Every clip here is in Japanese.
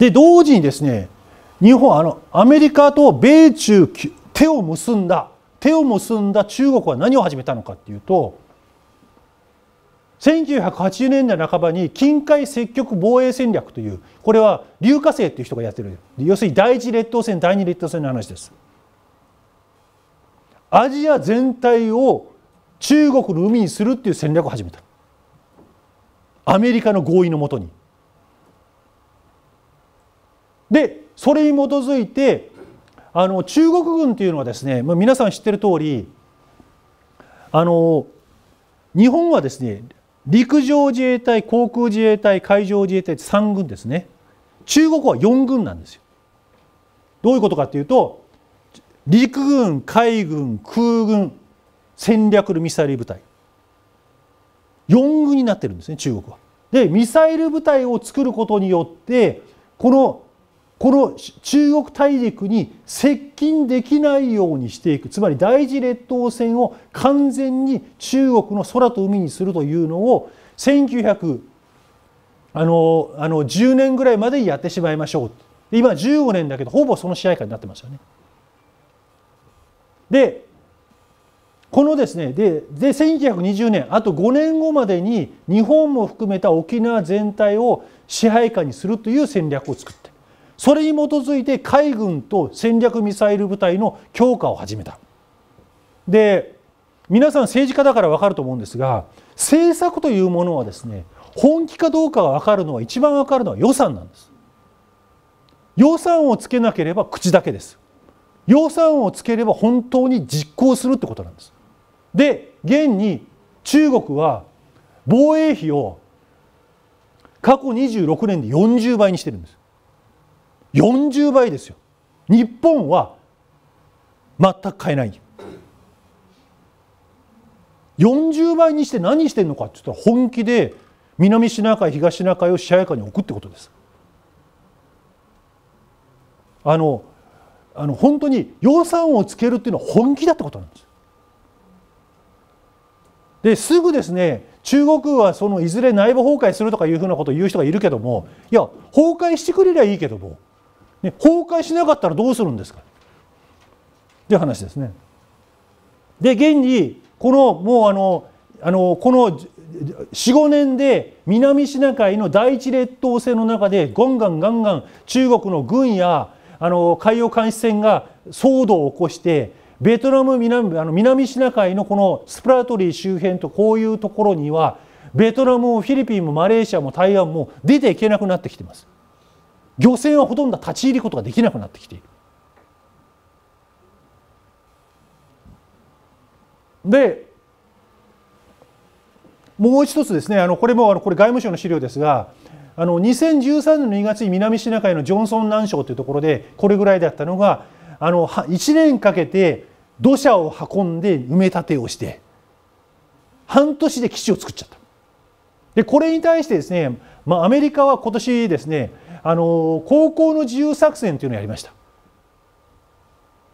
で同時にですね、日本アメリカと米中手を結んだ中国は何を始めたのかっていうと、1980年代半ばに近海積極防衛戦略という、これは劉嘉誠という人がやってる、要するに第一列島線第二列島線の話です。アジア全体を中国の海にするっていう戦略を始めた、アメリカの合意のもとに。でそれに基づいて中国軍というのはですね、皆さん知ってる通り、日本はですね、陸上自衛隊、航空自衛隊、海上自衛隊3軍ですね。中国は4軍なんですよ。どういうことかというと、陸軍、海軍、空軍、戦略ミサイル部隊、4軍になってるんですね、中国は。でミサイル部隊を作ることによって、この中国大陸に接近できないようにしていく、つまり第一列島線を完全に中国の空と海にするというのを1910年ぐらいまでやってしまいましょう。今15年だけど、ほぼその支配下になってましたよね。でこのですね、で1920年、あと5年後までに日本も含めた沖縄全体を支配下にするという戦略を作って、それに基づいて海軍と戦略ミサイル部隊の強化を始めた。で皆さん政治家だから分かると思うんですが、政策というものはですね、本気かどうかが分かるのは、一番分かるのは予算なんです。予算をつけなければ口だけです。予算をつければ本当に実行するってことなんです。で現に中国は防衛費を過去26年で40倍にしてるんです。40倍ですよ。日本は全く変えない。40倍にして何してるのかって言ったら、本気で南シナ海、東シナ海を支配下に置くってことです。本当に予算をつけるっていうのは本気だってことなんです。ですぐですね、中国はそのいずれ内部崩壊するとかいうふうなことを言う人がいるけども、いや崩壊してくれりゃいいけども、ね、崩壊しなかったらどうするんですかっていう話ですね。で現にこのもうこの45年で南シナ海の第一列島線の中でガンガン中国の軍や海洋監視船が騒動を起こして、ベトナム南シナ海のこのスプラトリー周辺とこういうところには、ベトナムもフィリピンもマレーシアも台湾も出ていけなくなってきてます。漁船はほとんど立ち入ることができなくなってきている。でもう一つですね、これ外務省の資料ですが、2013年の2月に南シナ海のジョンソン南礁というところで、これぐらいだったのが1年かけて土砂を運んで埋め立てをして、半年で基地を作っちゃった。でこれに対してですね、アメリカは今年ですね、航行の自由作戦というのをやりました。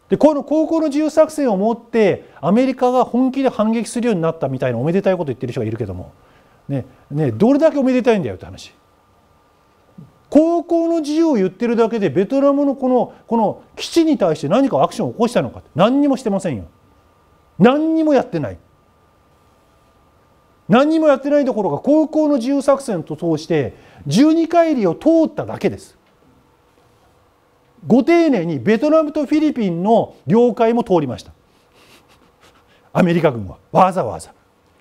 でこの航行の自由作戦をもってアメリカが本気で反撃するようになったみたいなおめでたいことを言ってる人がいるけども、どれだけおめでたいんだよって話。航行の自由を言ってるだけで、ベトナムのこの基地に対して何かアクションを起こしたのかって、何にもしてませんよ。何にもやってない。何にもやってないどころか、航行の自由作戦と通して12海里を通っただけです。ご丁寧にベトナムとフィリピンの領海も通りました、アメリカ軍はわざわざ。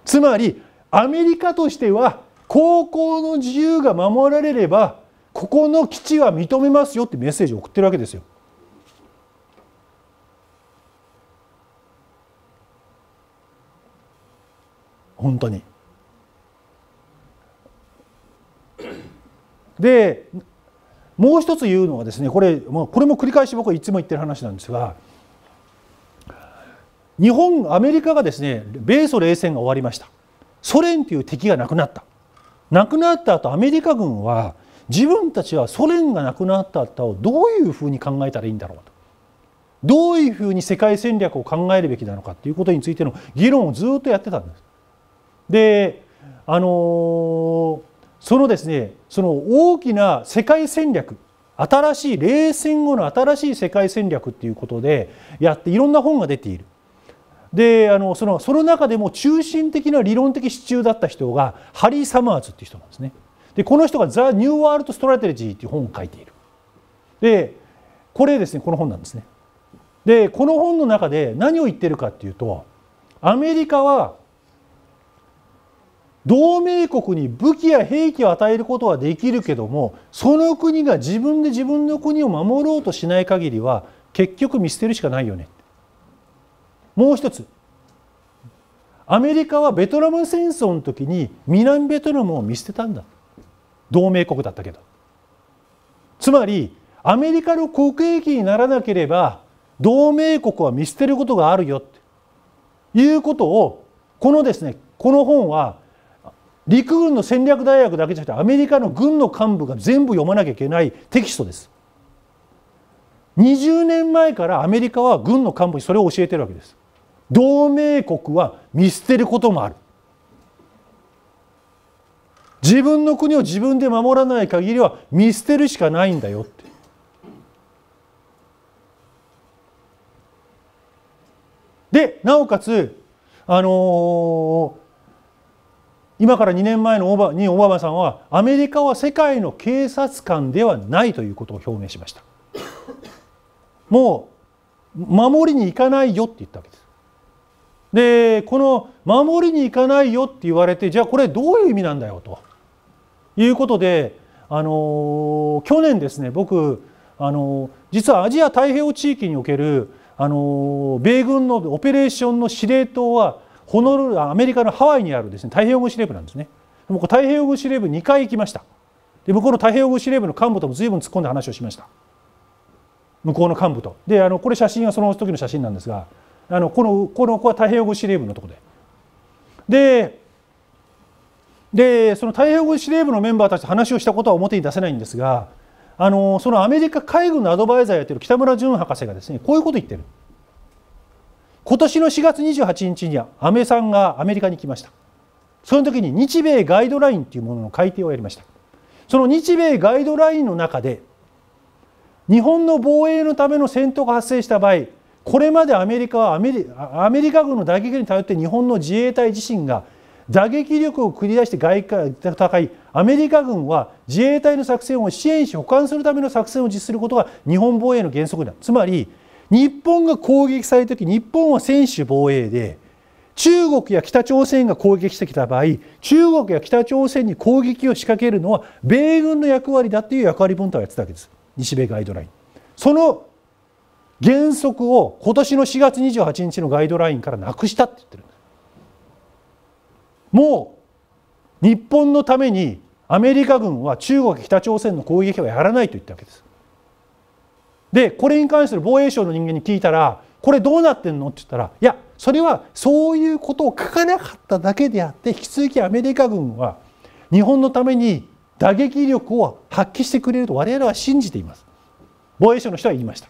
つまりアメリカとしては、航行の自由が守られればここの基地は認めますよってメッセージを送ってるわけですよ。本当に。でもう一つ言うのはですね、これも繰り返し僕はいつも言ってる話なんですが、アメリカがですね、米ソ冷戦が終わりました。ソ連という敵がなくなった。なくなった後、アメリカ軍は自分たちはソ連がなくなった後をどういうふうに考えたらいいんだろうと、どういうふうに世界戦略を考えるべきなのかということについての議論をずっとやってたんです。でそのですね、その大きな世界戦略、新しい冷戦後の新しい世界戦略っていうことでやって、いろんな本が出ている。でその中でも中心的な理論的支柱だった人がハリー・サマーズっていう人なんですね。でこの人が「ザ・ニュー・ワールド・ストラテジー」っていう本を書いている。でこれですね、この本なんですね。でこの本の中で何を言ってるかっていうと、アメリカは同盟国に武器や兵器を与えることはできるけども、その国が自分で自分の国を守ろうとしない限りは結局見捨てるしかないよね。もう一つ、アメリカはベトナム戦争の時に南ベトナムを見捨てたんだ。同盟国だったけど。つまりアメリカの国益にならなければ同盟国は見捨てることがあるよっていうことを、この本は陸軍の戦略大学だけじゃなくてアメリカの軍の幹部が全部読まなきゃいけないテキストです。20年前からアメリカは軍の幹部にそれを教えてるわけです。同盟国は見捨てることもある。自分の国を自分で守らない限りは見捨てるしかないんだよって。でなおかつ今から2年前のオバマさんはアメリカは世界の警察官ではないということを表明しました。もう守りに行かないよって言ったわけです。でこの守りに行かないよって言われて、じゃあこれどういう意味なんだよということで、去年ですね、僕実はアジア太平洋地域における米軍のオペレーションの司令塔はアメリカのハワイにあるですね、太平洋軍司令部なんですね。でも太平洋軍司令部2回行きました。で向こうの太平洋軍司令部の幹部とも随分突っ込んで話をしました。向こうの幹部と。でこれ写真はその時の写真なんですが、この子は太平洋軍司令部のところで。でその太平洋軍司令部のメンバーたちと話をしたことは表に出せないんですが、そのアメリカ海軍のアドバイザーやってる北村淳博士がですね、こういうこと言ってる。今年の4月28日に安倍さんがアメリカに来ました。その時に日米ガイドラインというものの改定をやりました。その日米ガイドラインの中で日本の防衛のための戦闘が発生した場合、これまでアメリカはアメリカ軍の打撃に頼って日本の自衛隊自身が打撃力を繰り出して外界で戦い、アメリカ軍は自衛隊の作戦を支援し補完するための作戦を実施することが日本防衛の原則だ。つまり日本が攻撃された時、日本は専守防衛で、中国や北朝鮮が攻撃してきた場合、中国や北朝鮮に攻撃を仕掛けるのは米軍の役割だっていう役割分担をやってたわけです、日米ガイドライン。その原則を今年の4月28日のガイドラインからなくしたって言ってるんです。もう日本のためにアメリカ軍は中国北朝鮮の攻撃はやらないと言ったわけです。でこれに関する防衛省の人間に聞いたら、これどうなってんのって言ったら、いやそれはそういうことを書かなかっただけであって、引き続きアメリカ軍は日本のために打撃力を発揮してくれると我々は信じています。防衛省の人は言いました。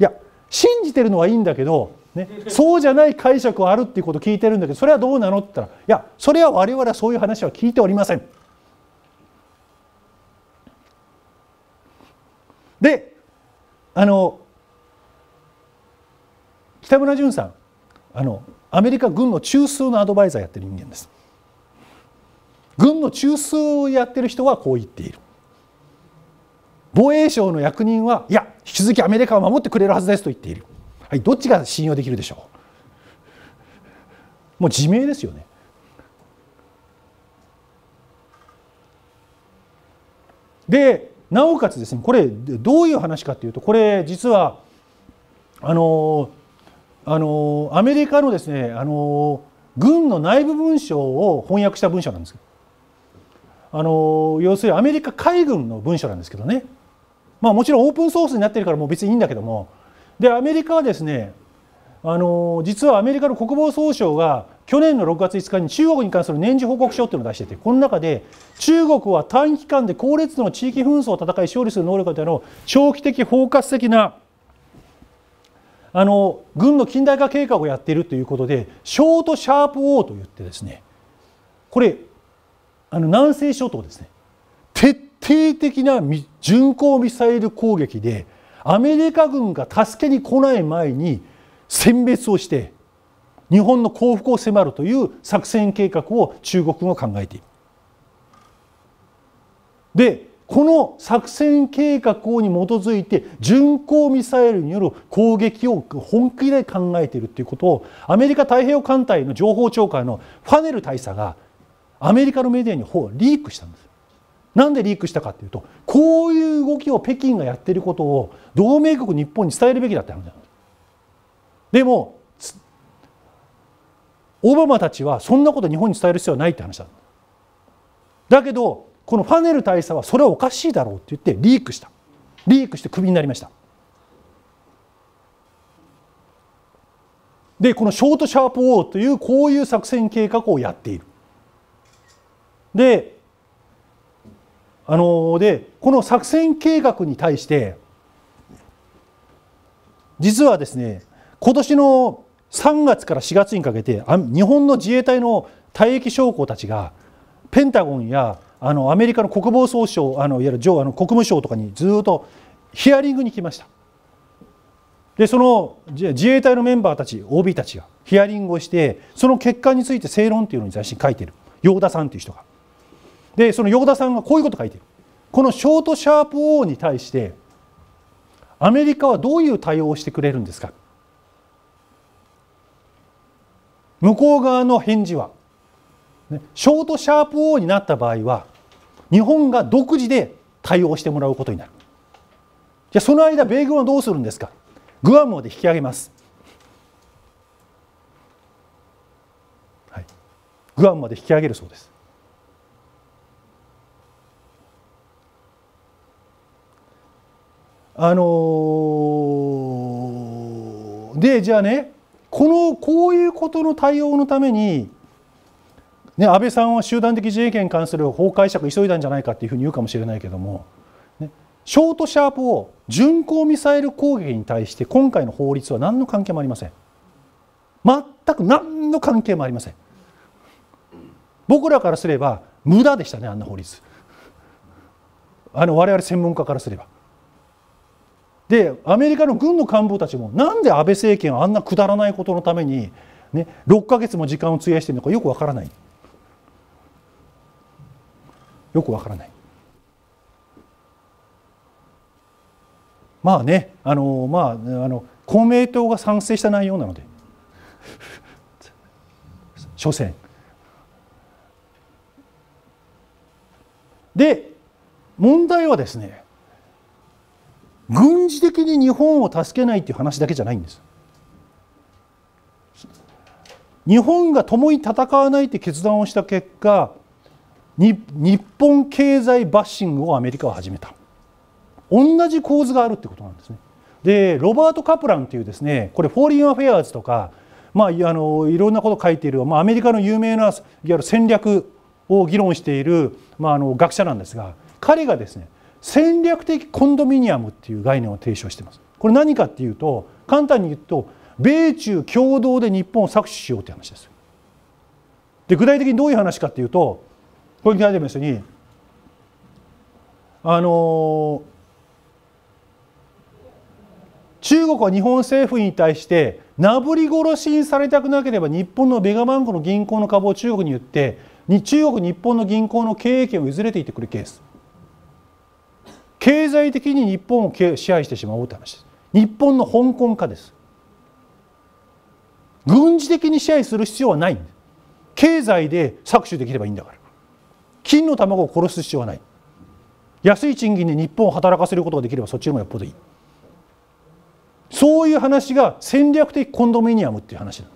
いや信じてるのはいいんだけど、ね、そうじゃない解釈はあるっていうことを聞いてるんだけど、それはどうなのって言ったら、いやそれは我々はそういう話は聞いておりません。で北村淳さん、アメリカ軍の中枢のアドバイザーやってる人間です。軍の中枢をやってる人はこう言っている。防衛省の役人は、いや引き続きアメリカを守ってくれるはずですと言っている。はい、どっちが信用できるでしょう。もう自明ですよね。でなおかつですね、これどういう話かというと、これ実はアメリカのですね軍の内部文書を翻訳した文書なんですけど、要するにアメリカ海軍の文書なんですけどね、まあ、もちろんオープンソースになってるからもう別にいいんだけども、でアメリカはですね実はアメリカの国防総省が去年の6月5日に中国に関する年次報告書っていうのを出していて、この中で中国は短期間で高烈度の地域紛争を戦い勝利する能力である長期的包括的な軍の近代化計画をやっているということで、ショートシャープ O といってですね、これ南西諸島ですね、徹定的な巡航ミサイル攻撃でアメリカ軍が助けに来ない前に殲滅をして日本の降伏を迫るという作戦計画を中国が考えている。でこの作戦計画に基づいて巡航ミサイルによる攻撃を本気で考えているということをアメリカ太平洋艦隊の情報長官のファネル大佐がアメリカのメディアにリークしたんです。なんでリークしたかというと、こういう動きを北京がやっていることを同盟国日本に伝えるべきだって話なんです。でもオバマたちはそんなこと日本に伝える必要はないって話だ。だけどこのファネル大佐はそれはおかしいだろうって言ってリークした。リークしてクビになりました。でこのショートシャープ O というこういう作戦計画をやっている。でこの作戦計画に対して実はですね、今年の3月から4月にかけて日本の自衛隊の退役将校たちがペンタゴンやアメリカの国防総省いわゆる国務省とかにずっとヒアリングに来ました。でその自衛隊のメンバーたち OB たちがヒアリングをして、その結果について正論というのに雑誌に書いている陽田さんという人が。でその陽田さんがこういうことを書いている。このショートシャープ O に対してアメリカはどういう対応をしてくれるんですか。向こう側の返事はショートシャープ O になった場合は日本が独自で対応してもらうことになる。じゃあその間米軍はどうするんですか。グアムまで引き上げます、はい、グアムまで引き上げるそうです。でじゃあね、こういうことの対応のために、ね、安倍さんは集団的自衛権に関する法解釈を急いだんじゃないかというふうに言うかもしれないけども、ね、ショートシャープを巡航ミサイル攻撃に対して今回の法律は何の関係もありません。全く何の関係もありません。僕らからすれば無駄でしたね、あんな法律。我々専門家からすれば。でアメリカの軍の幹部たちもなんで安倍政権はあんなくだらないことのために、ね、6ヶ月も時間を費やしているのかよくわからない。よくわからない。まあね、公明党が賛成した内容なので所詮で、問題はですね、軍事的に日本を助けないという話だけじゃないんです。日本が共に戦わないという決断をした結果、日本経済バッシングをアメリカは始めた。同じ構図があるということなんですね。でロバート・カプランというですね、これ「フォーリン・アフェアーズ」とか、いろんなことを書いている、アメリカの有名ないわゆる戦略を議論している、学者なんですが、彼がですね戦略的コンドミニアムっていう概念を提唱しています。これ何かっていうと、簡単に言うと米中共同で日本を搾取しようという話です。で具体的にどういう話かっていうと、これに書いてますように、中国は日本政府に対してなぶり殺しにされたくなければ日本のベガバンクの銀行の株を中国に売って中国日本の銀行の経営権を譲れていてくるケース。経済的に日本を支配してしまおうという話です。日本の香港化です。軍事的に支配する必要はない。経済で搾取できればいいんだから。金の卵を殺す必要はない。安い賃金で日本を働かせることができればそっちの方がよっぽどいい。そういう話が戦略的コンドミニアムっていう話なんだ。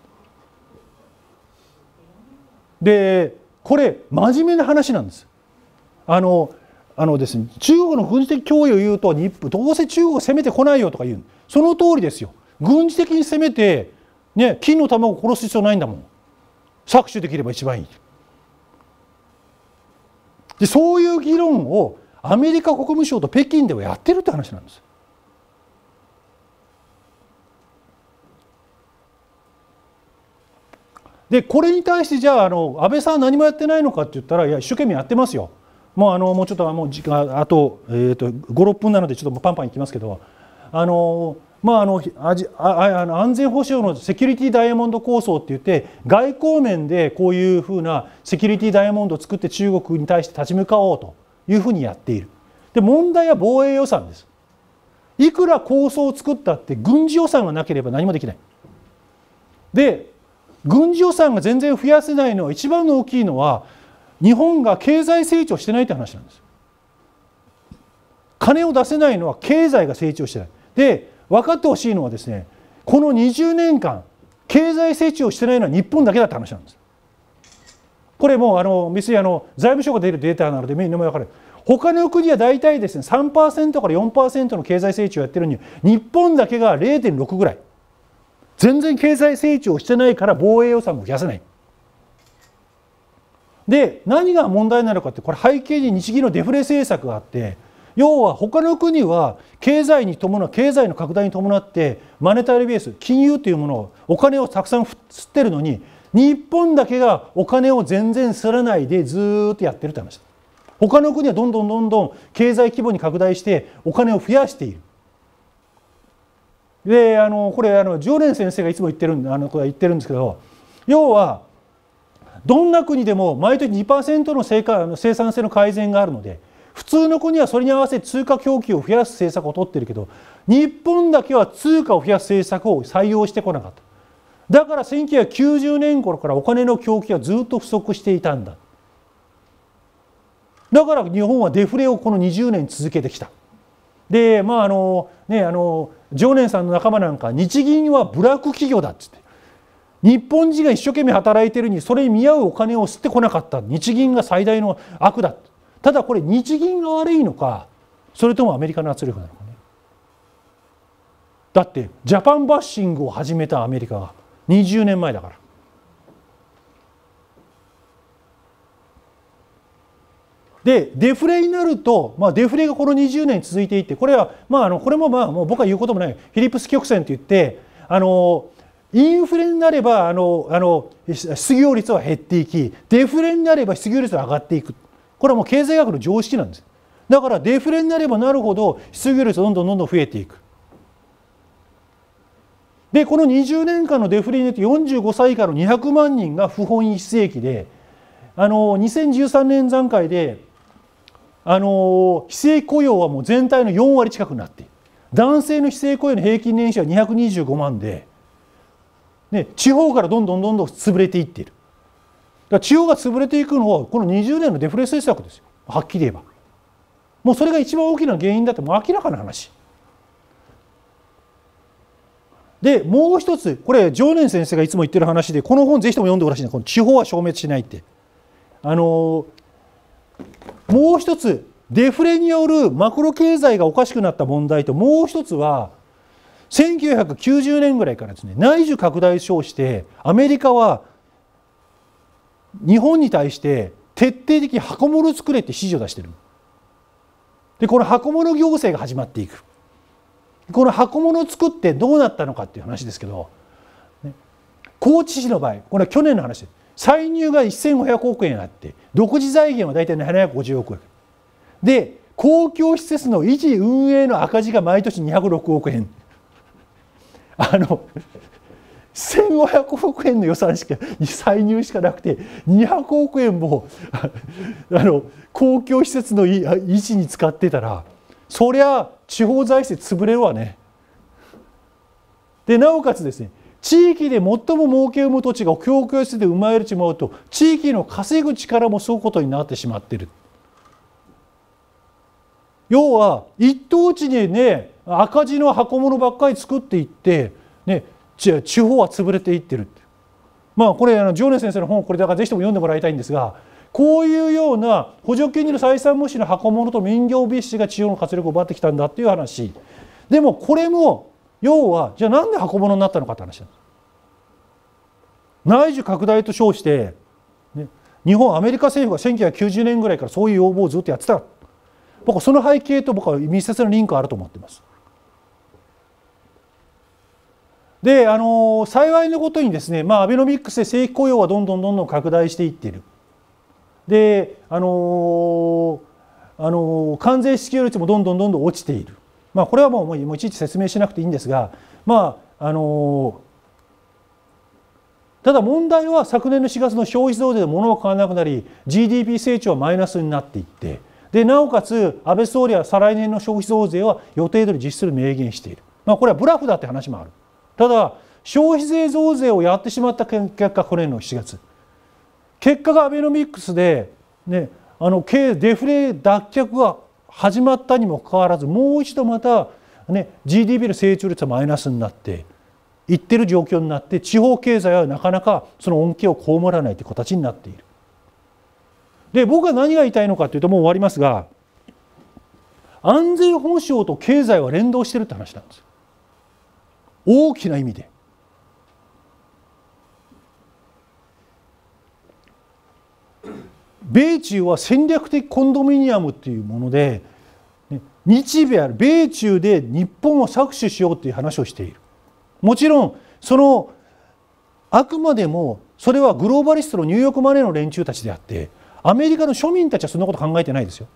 でこれ真面目な話なんです。ですね、中国の軍事的脅威を言うとどうせ中国が攻めてこないよとか言う。その通りですよ。軍事的に攻めて、ね、金の卵を殺す必要ないんだもん。搾取できれば一番いい。でそういう議論をアメリカ国務省と北京ではやってるって話なんです。でこれに対してじゃあ安倍さんは何もやってないのかって言ったら、いや一生懸命やってますよ。もうもうちょっと時間あと、56分なのでちょっとパンパンいきますけど、安全保障のセキュリティダイヤモンド構想っていって、外交面でこういうふうなセキュリティダイヤモンドを作って中国に対して立ち向かおうというふうにやっている。で、問題は防衛予算です。いくら構想を作ったって軍事予算がなければ何もできない。で、軍事予算が全然増やせないのは、一番の大きいのは日本が経済成長してないって話なんです。金を出せないのは経済が成長してない。で、分かってほしいのはですね、この20年間経済成長してないのは日本だけだって話なんです。これもう別に財務省が出るデータなので目にも分かる。他の国は大体ですね 3% から 4% の経済成長をやってるのに、日本だけが 0.6 ぐらい。全然経済成長してないから防衛予算も増やせない。で、何が問題なのかって、これ背景に日銀のデフレ政策があって、要は他の国は経済の拡大に伴ってマネタリーベース、金融というものを、お金をたくさん吸ってるのに、日本だけがお金を全然吸らないでずーっとやってるって話。他の国はどんどん経済規模に拡大してお金を増やしている。で、これ常連先生がいつも言ってるんですけど、要はどんな国でも毎年 2% の生産性の改善があるので、普通の国はそれに合わせて通貨供給を増やす政策を取ってるけど、日本だけは通貨を増やす政策を採用してこなかった。だから1990年頃からお金の供給はずっと不足していたんだ。だから日本はデフレをこの20年続けてきた。で、まあ常念さんの仲間なんか、日銀はブラック企業だっつって、日本人が一生懸命働いてるにそれに見合うお金を吸ってこなかった、日銀が最大の悪だ。ただこれ日銀が悪いのか、それともアメリカの圧力なのかね。だってジャパンバッシングを始めたアメリカが20年前だから。で、デフレになると、デフレがこの20年続いていて、これはこれももう僕は言うこともない、フィリップス曲線といって、インフレになれば失業率は減っていき、デフレになれば失業率は上がっていく。これはもう経済学の常識なんです。だからデフレになればなるほど失業率はどんどん増えていく。で、この20年間のデフレによって45歳以下の200万人が不本意非正規で、2013年段階で非正規雇用はもう全体の4割近くになっている。男性の非正規雇用の平均年収は225万で、ね、地方からどんどん潰れていっている。だから地方が潰れていくのはこの20年のデフレ政策ですよ、はっきり言えば。もうそれが一番大きな原因だって、もう明らかな話で、もう一つ、これ常念先生がいつも言ってる話で、この本ぜひとも読んでほしいな、この地方は消滅しないって。もう一つ、デフレによるマクロ経済がおかしくなった問題と、もう一つは1990年ぐらいからですね、内需拡大を称してアメリカは日本に対して徹底的に箱物を作れって指示を出している。で、この箱物行政が始まっていく。この箱物を作ってどうなったのかっていう話ですけど、高知市の場合、これは去年の話です。歳入が1500億円あって、独自財源は大体750億円で、公共施設の維持運営の赤字が毎年206億円1500億円の予算しか、歳入しかなくて、200億円も公共施設の維持に使ってたら、そりゃ地方財政潰れるわね。で、なおかつですね、地域で最も儲けを生む土地が供給して生まれてしまうと、地域の稼ぐ力もそういうことになってしまっている。要は一等地にね、赤字の箱物ばっかり作っていって、ね、地方は潰れていってる。これ常念先生の本、これだからぜひとも読んでもらいたいんですが、こういうような補助金による採算無視の箱物と民業蔑視が地方の活力を奪ってきたんだっていう話。でもこれも要は、じゃあなんで箱物になったのかって話なんです。内需拡大と称して、ね、アメリカ政府が1990年ぐらいからそういう要望をずっとやってた。僕はその背景と密接なリンクがあると思っています。で、幸いなことにですね、アベノミックスで正規雇用はどんどん拡大していっている。で、関税支給率もどんどん落ちている。まあ、これはもういちいち説明しなくていいんですが、まあただ問題は昨年の4月の消費増税で物は買わなくなり GDP 成長はマイナスになっていって、でなおかつ安倍総理は再来年の消費増税は予定通り実施する明言している。まあ、これはブラフだって話もある。ただ消費税増税をやってしまった結果、去年の7月、結果がアベノミクスで、ね、経済デフレ脱却が始まったにもかかわらず、もう一度また、ね、GDP の成長率はマイナスになっていってる状況になって、地方経済はなかなかその恩恵を被らないという形になっている。で僕は何が言いたいのかというと、もう終わりますが、安全保障と経済は連動してるって話なんですよ、大きな意味で。米中は戦略的コンドミニアムというもので、日米、米中で日本を搾取しようという話をしている。もちろんそのあくまでもそれはグローバリストのニューヨークマネーの連中たちであって、アメリカの庶民たちはそんなこと考えてないですよ。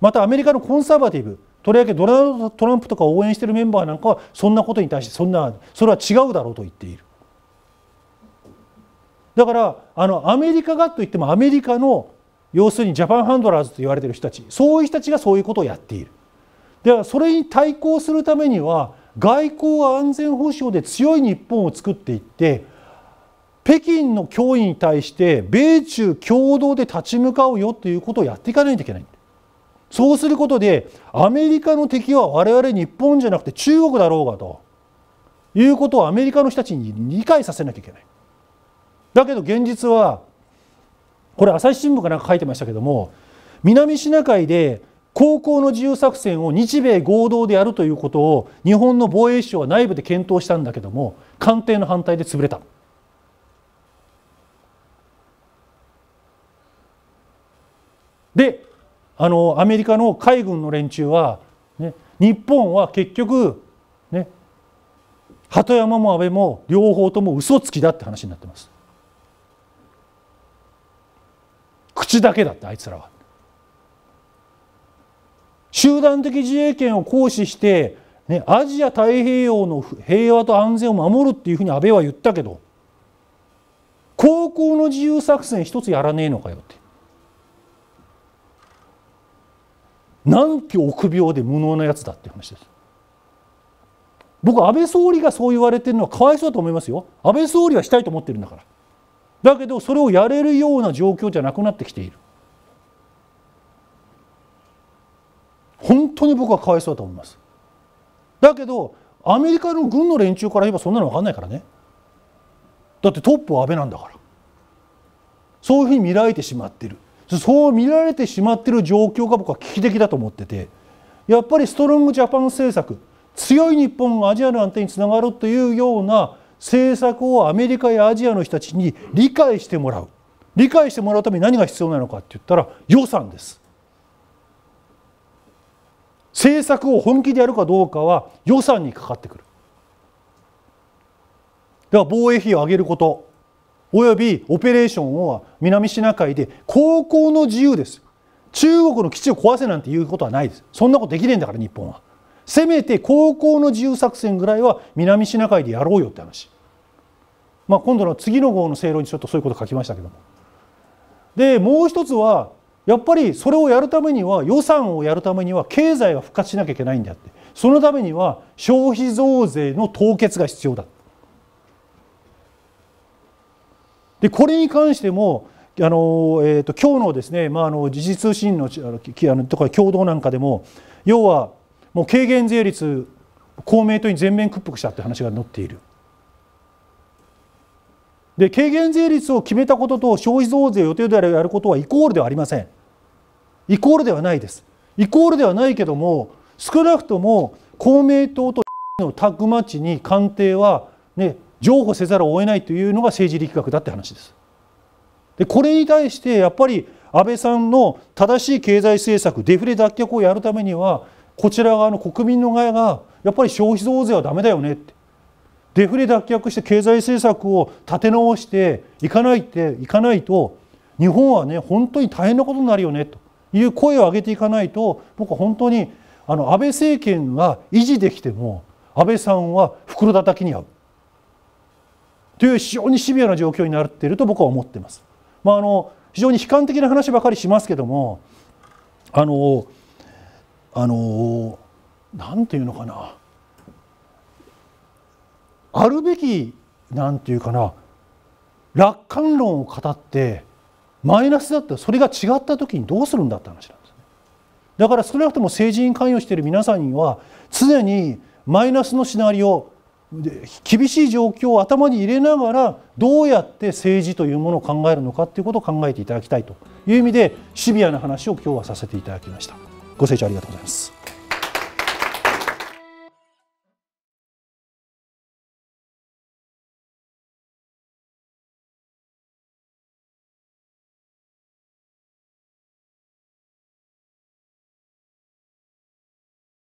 またアメリカのコンサバティブ、とりわけドナルド・トランプとかを応援しているメンバーなんかはそんなことに対して、それは違うだろうと言っている。だからアメリカがといっても、アメリカの要するにジャパンハンドラーズと言われている人たち、そういう人たちがそういうことをやっている。ではそれに対抗するためには、外交は安全保障で強い日本を作っていって、北京の脅威に対して米中共同で立ち向かうよということをやっていかないといけない。そうすることで、アメリカの敵は我々日本じゃなくて中国だろうがということをアメリカの人たちに理解させなきゃいけない。だけど現実は、これ朝日新聞かなんか書いてましたけども、南シナ海で航行の自由作戦を日米合同でやるということを日本の防衛省は内部で検討したんだけども、官邸の反対で潰れた。でアメリカの海軍の連中は、ね、日本は結局、ね、鳩山も安倍も両方とも嘘つきだって話になってます。口だけだって、あいつらは。集団的自衛権を行使して、ね、アジア太平洋の平和と安全を守るっていうふうに安倍は言ったけど、航行の自由作戦一つやらねえのかよって。何期臆病で無能なやつだっていう話です。僕は安倍総理がそう言われてるのはかわいそうだと思いますよ。安倍総理はしたいと思ってるんだから。だけどそれをやれるような状況じゃなくなってきている。本当に僕はかわいそうだと思います。だけどアメリカの軍の連中から言えばそんなの分かんないからね。だってトップは安倍なんだから。そういうふうに見られてしまっている。そう見られてしまっている状況が僕は危機的だと思ってて、やっぱりストロングジャパン政策、強い日本がアジアの安定につながるというような政策をアメリカやアジアの人たちに理解してもらう。理解してもらうために何が必要なのかって言ったら、予算です。政策を本気でやるかどうかは予算にかかってくる。だから防衛費を上げること、およびオペレーションを南シナ海で航行の自由です。中国の基地を壊せなんていうことはないです。そんなことできねえんだから日本は。せめて航行の自由作戦ぐらいは南シナ海でやろうよって話。まあ、今度の次の号の正論にちょっとそういうこと書きましたけども。でもう一つはやっぱりそれをやるためには、予算をやるためには経済が復活しなきゃいけないんだって。そのためには消費増税の凍結が必要だ。でこれに関しても今日のですね、時事通信のとか共同なんかでも、要はもう軽減税率、公明党に全面屈服したって話が載っている。で軽減税率を決めたことと消費増税を予定でやることはイコールではありません。イコールではないです。イコールではないけども、少なくとも公明党とのタッグマッチに官邸はね、譲歩せざるを得ないというのが政治力学だって話です。でこれに対してやっぱり安倍さんの正しい経済政策、デフレ脱却をやるためには、こちら側の国民の側がやっぱり消費増税はダメだよねって、デフレ脱却して経済政策を立て直していかないと日本はね、本当に大変なことになるよねという声を上げていかないと、僕は本当に安倍政権が維持できても安倍さんは袋叩きに遭うという非常にシビアな状況になっていると僕は思っています。まあ、非常に悲観的な話ばかりしますけども、なんていうのかな、あるべきなんていうかな、楽観論を語ってマイナスだったらそれが違った時にどうするんだって話なんですね。だから少なくとも政治に関与している皆さんには常にマイナスのシナリオ、厳しい状況を頭に入れながらどうやって政治というものを考えるのかということを考えていただきたいという意味でシビアな話を今日はさせていただきました。ご清聴ありがとうございます。